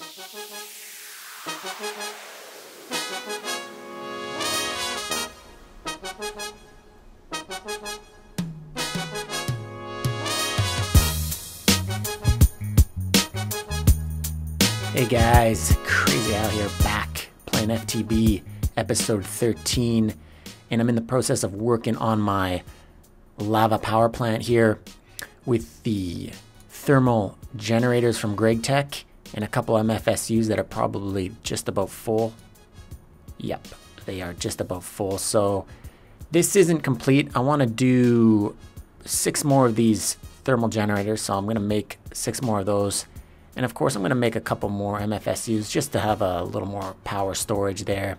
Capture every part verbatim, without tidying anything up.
Hey guys, Crazy Al here, back playing F T B episode thirteen, and I'm in the process of working on my lava power plant here with the thermal generators from Gregtech and a couple M F S Us that are probably just about full. Yep, they are just about full. So this isn't complete. I want to do six more of these thermal generators, so I'm going to make six more of those. And of course, I'm going to make a couple more M F S Us just to have a little more power storage there.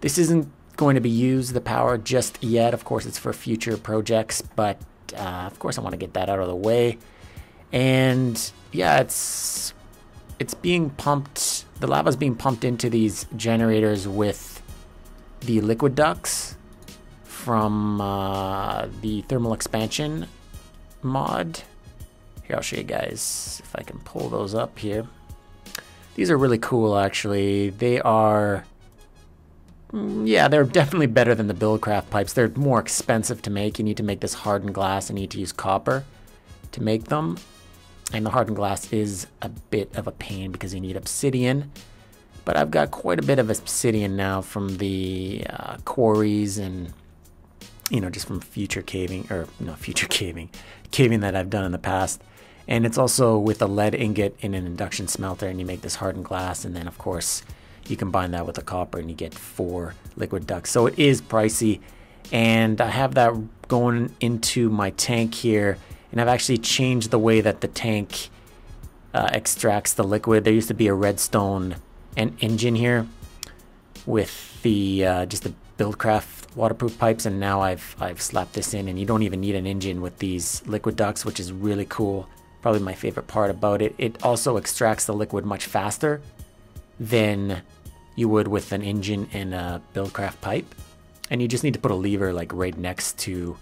This isn't going to be used, the power, just yet. Of course, it's for future projects, but uh, of course I want to get that out of the way. And yeah, it's... It's being pumped, the lava's being pumped into these generators with the liquid ducts from uh, the thermal expansion mod. Here, I'll show you guys if I can pull those up here. These are really cool, actually. They are, yeah, they're definitely better than the Buildcraft pipes. They're more expensive to make. You need to make this hardened glass and you need to use copper to make them. And the hardened glass is a bit of a pain because you need obsidian, but I've got quite a bit of obsidian now from the uh, quarries and, you know, just from future caving, or no, future caving, caving that I've done in the past. And it's also with a lead ingot in an induction smelter, and you make this hardened glass, and then of course you combine that with the copper and you get four liquid ducts. So it is pricey, and I have that going into my tank here. And I've actually changed the way that the tank uh, extracts the liquid. There used to be a redstone and engine here with the uh, just the Buildcraft waterproof pipes, and now I've I've slapped this in, and you don't even need an engine with these liquid ducts, which is really cool. Probably my favorite part about it. It also extracts the liquid much faster than you would with an engine and a Buildcraft pipe, and you just need to put a lever like right next to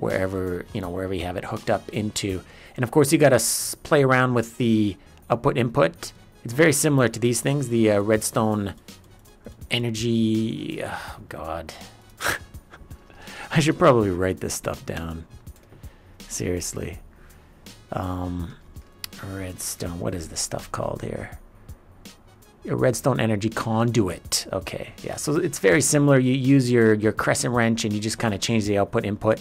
wherever, you know, wherever you have it hooked up into. And of course you got to play around with the output input. It's very similar to these things, the uh, redstone energy, oh god. I should probably write this stuff down, seriously. Um, redstone, what is this stuff called here? A redstone energy conduit. Okay, yeah, so it's very similar. You use your your crescent wrench and you just kind of change the output input.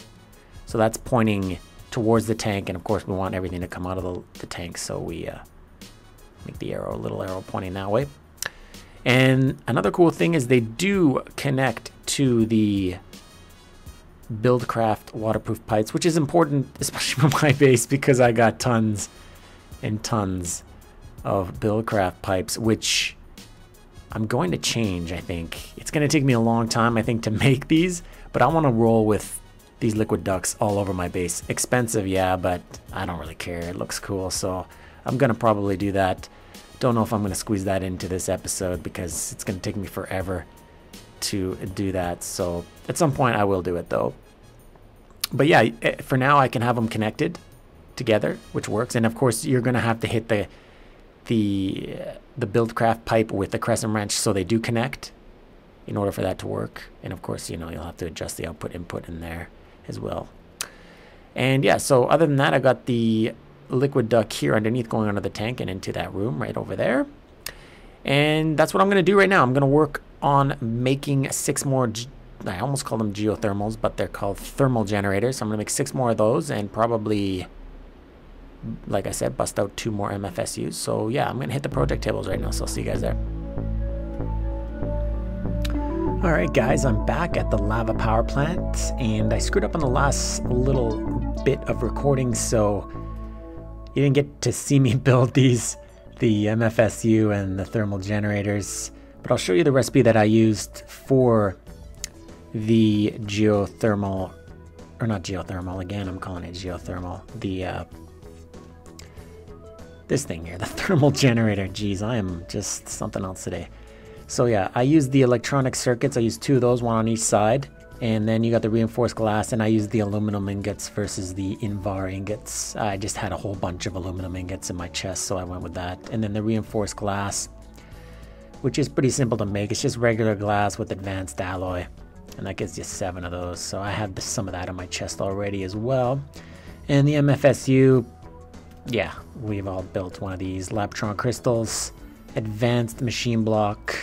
So that's pointing towards the tank, and of course we want everything to come out of the, the tank, so we uh, make the arrow, little arrow pointing that way. And another cool thing is they do connect to the Buildcraft waterproof pipes, which is important, especially for my base, because I got tons and tons of Buildcraft pipes, which I'm going to change, I think. It's going to take me a long time, I think, to make these, but I want to roll with these liquid ducts all over my base. Expensive, yeah, but I don't really care. It looks cool, so I'm gonna probably do that. Don't know if I'm gonna squeeze that into this episode because it's gonna take me forever to do that. So at some point I will do it though. But yeah, for now I can have them connected together, which works. And of course you're gonna have to hit the the the Buildcraft pipe with the crescent wrench so they do connect in order for that to work. And of course, you know, you'll have to adjust the output input in there as well. And yeah, so other than that, I got the liquid duct here underneath going under the tank and into that room right over there. And that's what I'm going to do right now. I'm going to work on making six more, I almost call them geothermals, but they're called thermal generators. So I'm going to make six more of those and probably, like I said, bust out two more M F S Us. So yeah, I'm going to hit the project tables right now. So I'll see you guys there. Alright guys, I'm back at the lava power plant, and I screwed up on the last little bit of recording, so you didn't get to see me build these, the M F S U and the thermal generators, but I'll show you the recipe that I used for the geothermal, or not geothermal, again I'm calling it geothermal, the uh, this thing here, the thermal generator. Geez, I am just something else today. So yeah, I used the electronic circuits. I used two of those, one on each side. And then you got the reinforced glass, and I used the aluminum ingots versus the Invar ingots. I just had a whole bunch of aluminum ingots in my chest, so I went with that. And then the reinforced glass, which is pretty simple to make. It's just regular glass with advanced alloy, and that gives you seven of those. So I have some of that in my chest already as well. And the M F S U, yeah, we've all built one of these. Laptron crystals, advanced machine block,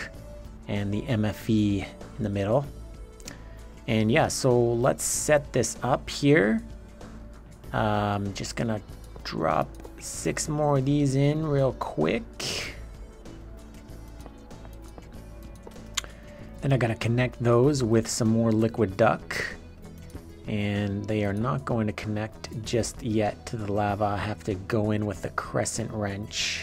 and the M F E in the middle. And yeah, so let's set this up here. Um, just gonna drop six more of these in real quick. Then I gotta connect those with some more liquid duct. And they are not going to connect just yet to the lava. I have to go in with the crescent wrench.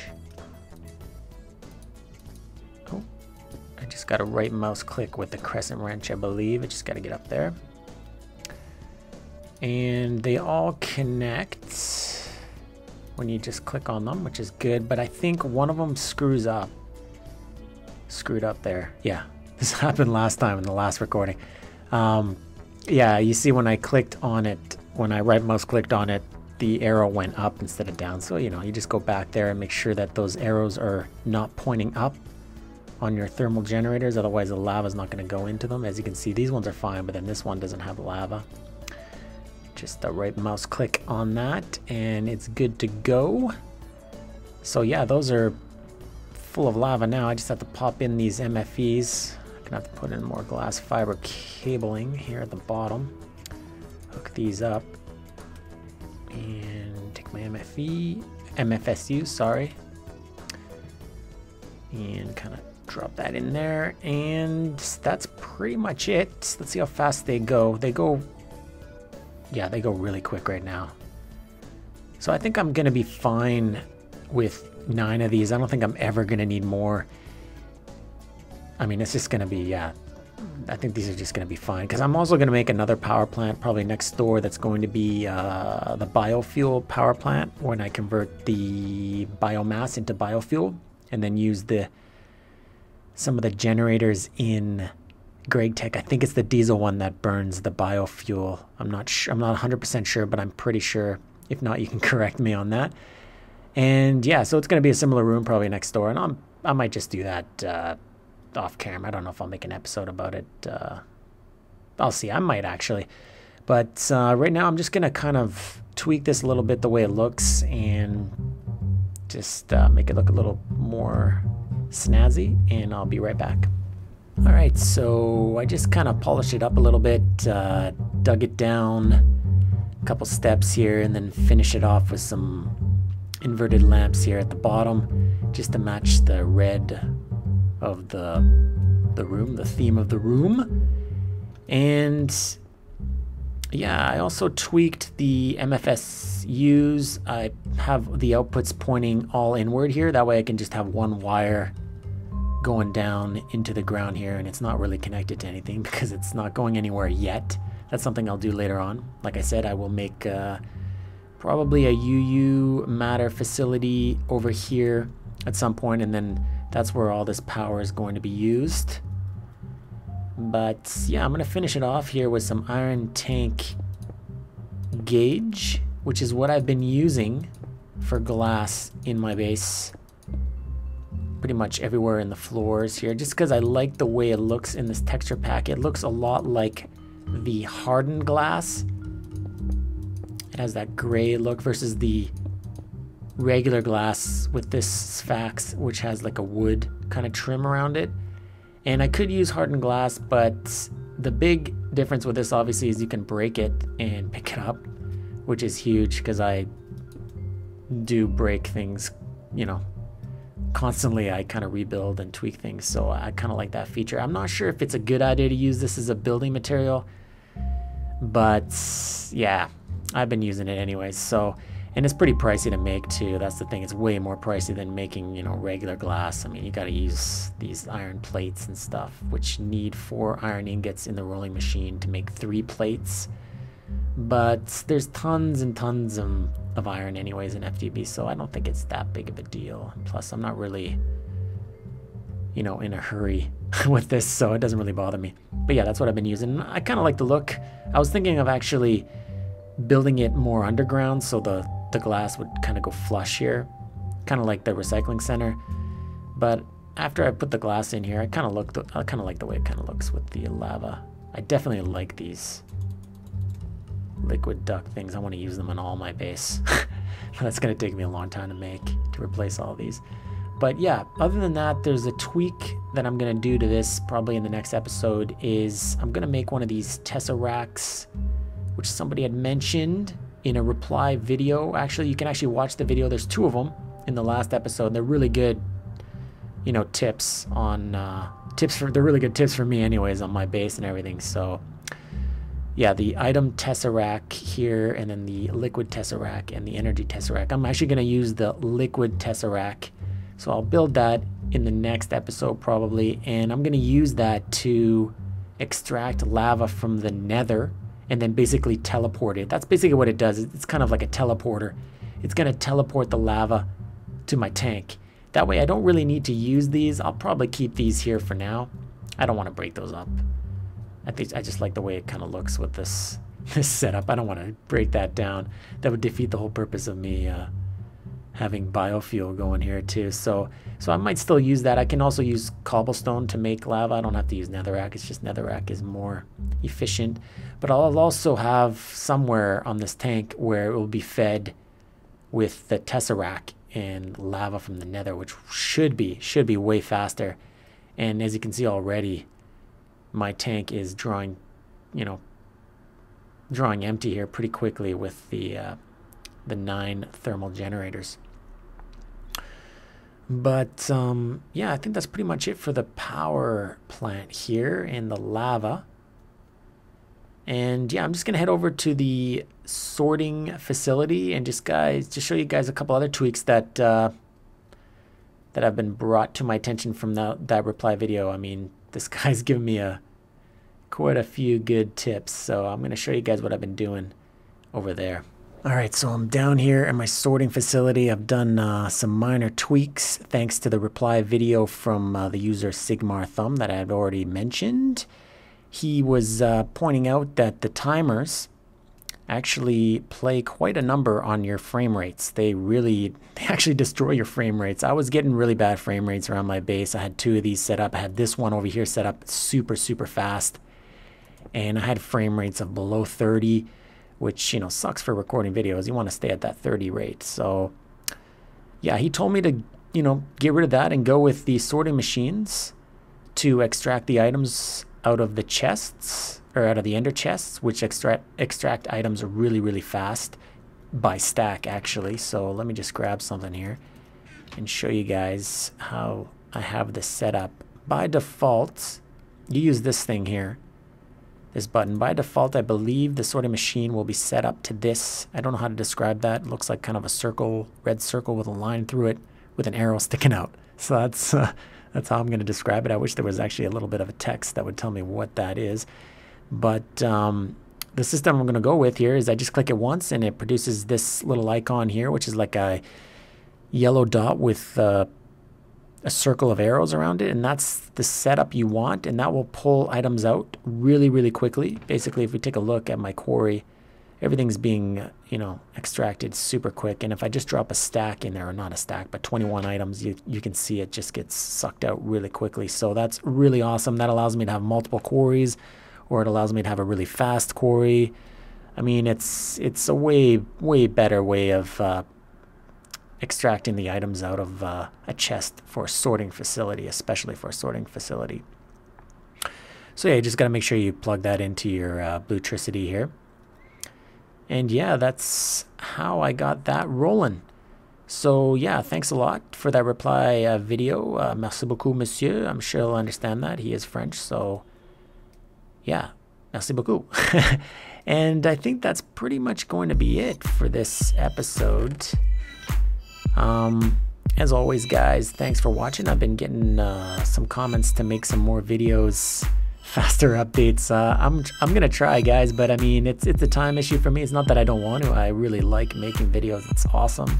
Just got to right mouse click with the crescent wrench, I believe. I just got to get up there. And they all connect when you just click on them, which is good. But I think one of them screws up. Screwed up there. Yeah, this happened last time in the last recording. Um, yeah, you see when I clicked on it, when I right mouse clicked on it, the arrow went up instead of down. So, you know, you just go back there and make sure that those arrows are not pointing up on your thermal generators, otherwise the lava is not going to go into them. As you can see, these ones are fine, but then this one doesn't have lava. Just the right mouse click on that and it's good to go. So yeah, those are full of lava now. I just have to pop in these M F Es. I'm gonna have to put in more glass fiber cabling here at the bottom, hook these up, and take my M F E M F S U, sorry, and kind of drop that in there. And that's pretty much it. Let's see how fast they go. They go, yeah, they go really quick right now. So I think I'm gonna be fine with nine of these. I don't think I'm ever gonna need more. I mean, it's just gonna be, yeah, I think these are just gonna be fine, because I'm also gonna make another power plant probably next door. That's going to be uh, the biofuel power plant, when I convert the biomass into biofuel and then use the some of the generators in Gregtech. I think it's the diesel one that burns the biofuel. I'm not sure, I'm not one hundred percent sure, but I'm pretty sure. If not, you can correct me on that. And yeah, so it's gonna be a similar room probably next door, and I'm, I might just do that uh, off camera. I don't know if I'll make an episode about it. Uh, I'll see, I might actually. But uh, right now I'm just gonna kind of tweak this a little bit the way it looks, and just uh, make it look a little more snazzy, and I'll be right back. All right, so I just kind of polished it up a little bit, uh, dug it down a couple steps here, and then finish it off with some inverted lamps here at the bottom, just to match the red of the the room, the theme of the room. And yeah, I also tweaked the M F S Us. I have the outputs pointing all inward here. That way I can just have one wire going down into the ground here, and it's not really connected to anything because it's not going anywhere yet. That's something I'll do later on. Like I said, I will make uh, probably a U U matter facility over here at some point, and then that's where all this power is going to be used. But yeah, I'm gonna finish it off here with some iron tank gauge, which is what I've been using for glass in my base pretty much everywhere in the floors here, just because I like the way it looks in this texture pack. It looks a lot like the hardened glass. It has that gray look versus the regular glass with this Sphax, which has like a wood kind of trim around it. And I could use hardened glass, but the big difference with this obviously is you can break it and pick it up, which is huge because I do break things, you know, constantly. I kind of rebuild and tweak things, so I kind of like that feature. I'm not sure if it's a good idea to use this as a building material, but yeah, I've been using it anyways. So, and it's pretty pricey to make too. That's the thing. It's way more pricey than making, you know, regular glass. I mean, you got to use these iron plates and stuff, which need four iron ingots in the rolling machine to make three plates. But there's tons and tons of, of iron anyways in F T B, so I don't think it's that big of a deal. Plus, I'm not really you know, in a hurry with this, so it doesn't really bother me. But yeah, that's what I've been using. I kind of like the look. I was thinking of actually building it more underground, so the, the glass would kind of go flush here, kind of like the recycling center. But after I put the glass in here, I kind of looked, I kind of like the way it kind of looks with the lava. I definitely like these liquid duct things. I want to use them on all my base. But that's going to take me a long time to make, to replace all these. But yeah, other than that, there's a tweak that I'm going to do to this probably in the next episode, is I'm going to make one of these tesseracts, which somebody had mentioned in a reply video. Actually, you can actually watch the video. There's two of them in the last episode. They're really good, you know, tips on uh, tips for they're really good tips for me anyways on my base and everything. So yeah, the item tesseract here, and then the liquid tesseract and the energy tesseract. I'm actually going to use the liquid tesseract, so I'll build that in the next episode probably, and I'm going to use that to extract lava from the nether and then basically teleport it. That's basically what it does. It's kind of like a teleporter. It's going to teleport the lava to my tank. That way I don't really need to use these. I'll probably keep these here for now. I don't want to break those up. I think I just like the way it kind of looks with this this setup. I don't want to break that down. That would defeat the whole purpose of me uh, having biofuel going here too. So so I might still use that. I can also use cobblestone to make lava. I don't have to use netherrack. It's just netherrack is more efficient. But I'll also have somewhere on this tank where it will be fed with the tesseract and lava from the nether, which should be should be way faster. And as you can see already, my tank is drawing, you know, drawing empty here pretty quickly with the uh, the nine thermal generators. But um, yeah, I think that's pretty much it for the power plant here and the lava. And yeah, I'm just gonna head over to the sorting facility and just guys, just show you guys a couple other tweaks that uh, that have been brought to my attention from that that reply video. I mean, this guy's giving me a quite a few good tips, so I'm gonna show you guys what I've been doing over there. All right, so I'm down here at my sorting facility. I've done uh, some minor tweaks thanks to the reply video from uh, the user Sigmar Thumb that I had already mentioned. He was uh, pointing out that the timers actually play quite a number on your frame rates. They really, they actually destroy your frame rates. I was getting really bad frame rates around my base. I had two of these set up. I had this one over here set up super, super fast. And I had frame rates of below thirty, which, you know, sucks for recording videos. You want to stay at that thirty rate. So yeah, he told me to, you know, get rid of that and go with the sorting machines to extract the items out of the chests, or out of the ender chests, which extract extract items really, really fast by stack actually. So let me just grab something here and show you guys how I have this set up. By default, you use this thing here, this button. By default, I believe the sorting machine will be set up to this. I don't know how to describe that. It looks like kind of a circle, red circle with a line through it with an arrow sticking out. So that's uh, that's how I'm going to describe it. I wish there was actually a little bit of a text that would tell me what that is. But um, the system I'm going to go with here is I just click it once and it produces this little icon here, which is like a yellow dot with uh, a circle of arrows around it. And that's the setup you want. And that will pull items out really, really quickly. Basically, if we take a look at my quarry, everything's being, you know, extracted super quick. And if I just drop a stack in there, or not a stack, but twenty-one items, you, you can see it just gets sucked out really quickly. So that's really awesome. That allows me to have multiple quarries, or it allows me to have a really fast quarry. I mean, it's it's a way, way better way of uh, extracting the items out of uh, a chest for a sorting facility, especially for a sorting facility. So yeah, you just got to make sure you plug that into your uh, Blutricity here. And yeah, that's how I got that rolling. So yeah, thanks a lot for that reply uh, video. Uh, merci beaucoup, monsieur. I'm sure he'll understand that. He is French, so yeah, merci beaucoup. And I think that's pretty much going to be it for this episode. Um, as always, guys, thanks for watching. I've been getting uh, some comments to make some more videos, faster updates. Uh, I'm I'm gonna try, guys, but I mean, it's it's a time issue for me. It's not that I don't want to. I really like making videos. It's awesome.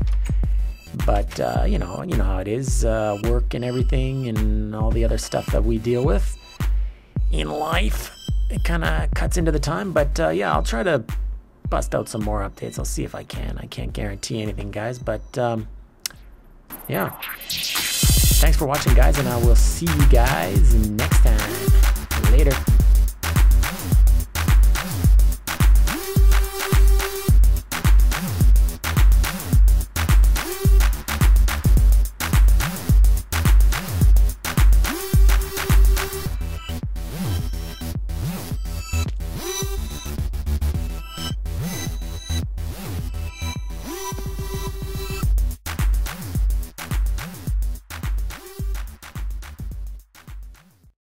But uh, you know, you know how it is, uh, work and everything and all the other stuff that we deal with in life. It kind of cuts into the time, but uh, yeah, I'll try to bust out some more updates. I'll see if I can. I can't guarantee anything, guys, but um, yeah. Thanks for watching, guys, and I will see you guys next time. Later.